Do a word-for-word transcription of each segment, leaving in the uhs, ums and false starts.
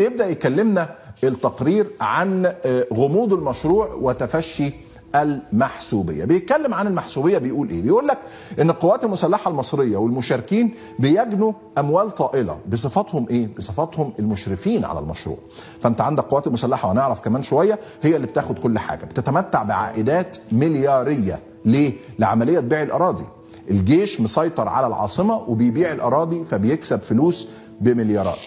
بيبدأ يكلمنا التقرير عن غموض المشروع وتفشي المحسوبية. بيتكلم عن المحسوبية، بيقول ايه؟ بيقول لك ان القوات المسلحة المصرية والمشاركين بيجنوا اموال طائلة بصفاتهم ايه؟ بصفاتهم المشرفين على المشروع. فانت عندك قوات المسلحة، وهنعرف كمان شوية، هي اللي بتاخد كل حاجة، بتتمتع بعائدات مليارية. ليه؟ لعملية بيع الأراضي. الجيش مسيطر على العاصمة وبيبيع الأراضي فبيكسب فلوس بمليارات.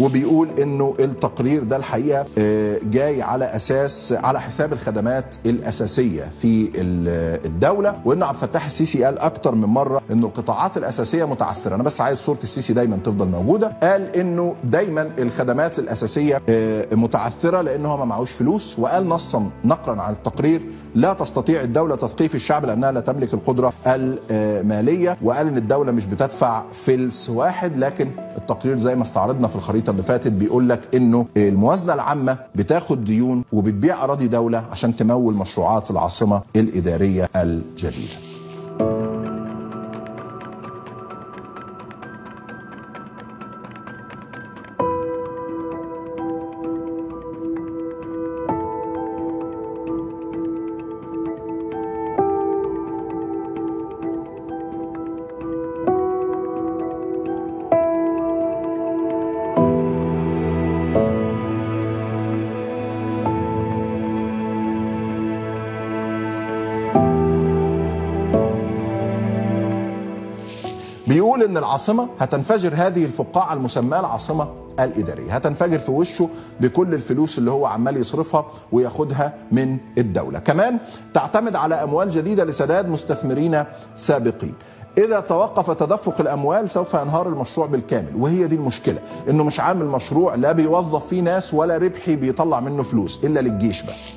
وبيقول انه التقرير ده الحقيقه جاي على اساس على حساب الخدمات الاساسيه في الدوله، وان عبد الفتاح السيسي قال اكتر من مره انه القطاعات الاساسيه متعثره. انا بس عايز صوره السيسي دايما تفضل موجوده. قال انه دايما الخدمات الاساسيه متعثره لان هو ما معهوش فلوس، وقال نصا نقرا عن التقرير: لا تستطيع الدوله تثقيف الشعب لانها لا تملك القدره الماليه، وقال ان الدوله مش بتدفع فلس واحد. لكن التقرير زي ما استعرضنا في الخريطه اللي فاتت بيقول لك انه الموازنه العامه بتاخد ديون وبتبيع اراضي دوله عشان تمول مشروعات العاصمه الاداريه الجديده. بيقول ان العاصمه هتنفجر، هذه الفقاعه المسماه العاصمه الاداريه هتنفجر في وشه بكل الفلوس اللي هو عمال يصرفها وياخدها من الدوله. كمان تعتمد على اموال جديده لسداد مستثمرين سابقين. إذا توقف تدفق الأموال سوف ينهار المشروع بالكامل، وهي دي المشكلة، إنه مش عامل مشروع، لا بيوظف فيه ناس ولا ربحي بيطلع منه فلوس إلا للجيش بس.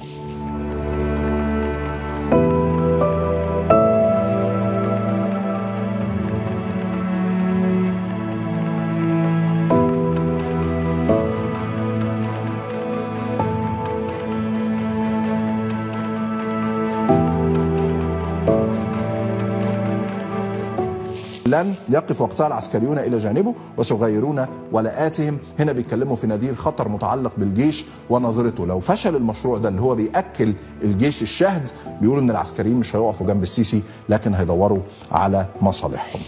لن يقف وقتها العسكريون إلى جانبه وصغيرون ولآتهم. هنا بيتكلموا في نذير خطر متعلق بالجيش ونظرته. لو فشل المشروع ده اللي هو بيأكل الجيش الشهد، بيقولوا إن العسكريين مش هيقفوا جنب السيسي، لكن هيدوروا على مصالحهم.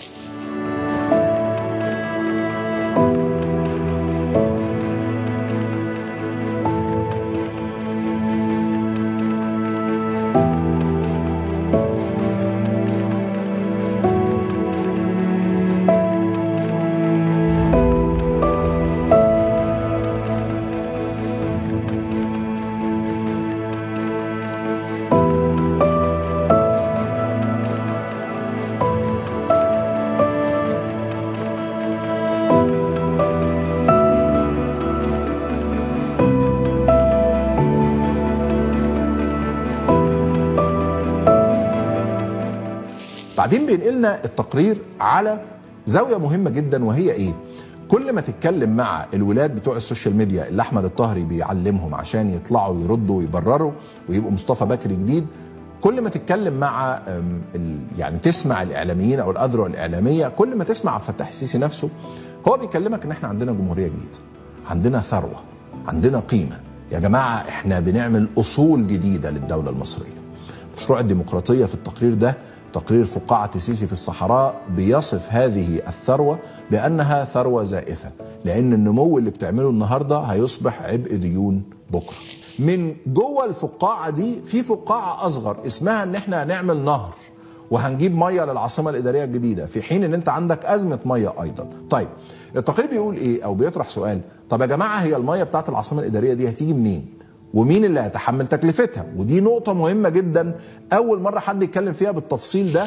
بعدين بينقلنا التقرير على زاوية مهمة جدا، وهي ايه؟ كل ما تتكلم مع الولاد بتوع السوشيال ميديا اللي احمد الطهري بيعلمهم عشان يطلعوا يردوا ويبرروا ويبقوا مصطفى بكري جديد، كل ما تتكلم مع يعني تسمع الاعلاميين او الاذرع الاعلامية، كل ما تسمع عبد الفتاح السيسي نفسه هو بيكلمك ان احنا عندنا جمهورية جديدة، عندنا ثروة، عندنا قيمة. يا جماعة احنا بنعمل اصول جديدة للدولة المصرية. مشروع الديمقراطية في التقرير ده، تقرير فقاعة السيسي في الصحراء، بيصف هذه الثروة بأنها ثروة زائفة، لأن النمو اللي بتعمله النهاردة هيصبح عبء ديون بكرة. من جوه الفقاعة دي في فقاعة أصغر اسمها إن إحنا هنعمل نهر وهنجيب مية للعاصمة الإدارية الجديدة، في حين إن أنت عندك أزمة مية أيضا. طيب التقرير بيقول ايه او بيطرح سؤال، طب يا جماعه هي الميه بتاعت العاصمه الاداريه دي هتيجي منين؟ ومين اللي هيتحمل تكلفتها؟ ودي نقطه مهمه جدا، اول مره حد يتكلم فيها بالتفصيل ده.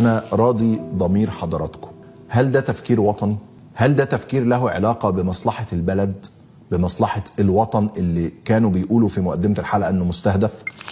أنا راضي ضمير حضراتكم، هل ده تفكير وطني؟ هل ده تفكير له علاقة بمصلحة البلد؟ بمصلحة الوطن اللي كانوا بيقولوا في مقدمة الحلقة إنه مستهدف؟